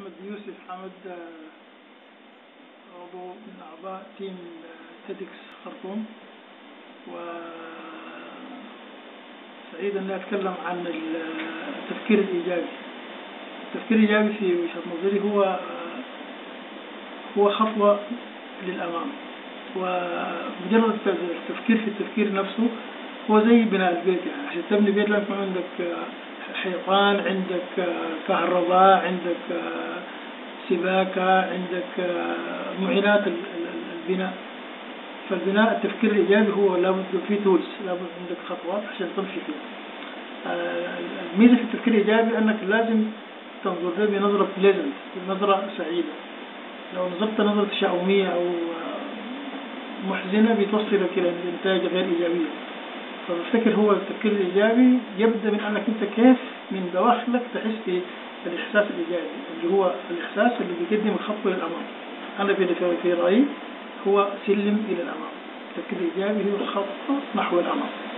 أحمد يوسف حمد، عضو من أعضاء تيم TEDx خرطوم، وسعيد أن أتكلم عن التفكير الإيجابي. التفكير الإيجابي في وجهة نظري هو خطوة للأمام، ومجرد التفكير في التفكير نفسه هو زي بناء البيت. يعني عشان تبني بيت لازم يكون عندك حيطان، عندك كهرباء، عندك سباكة، عندك معينات البناء. فالبناء التفكير الإيجابي هو لابد فيه تولز، لابد عندك خطوات عشان تمشي فيه. الميزة في التفكير الإيجابي أنك لازم تنظر له بنظرة بليزنت، بنظرة سعيدة. لو نظرت نظرة تشاؤمية أو محزنة بتوصلك إلى النتائج غير إيجابية. فالفكر هو التفكير الإيجابي يبدأ من أنك أنت كيف من دواخلك تحس بالإحساس الإيجابي، اللي هو الإحساس اللي بيقدم الخطوة للأمام. أنا في رأيي هو سلم إلى الأمام. التفكير الإيجابي هو خطوة نحو الأمام.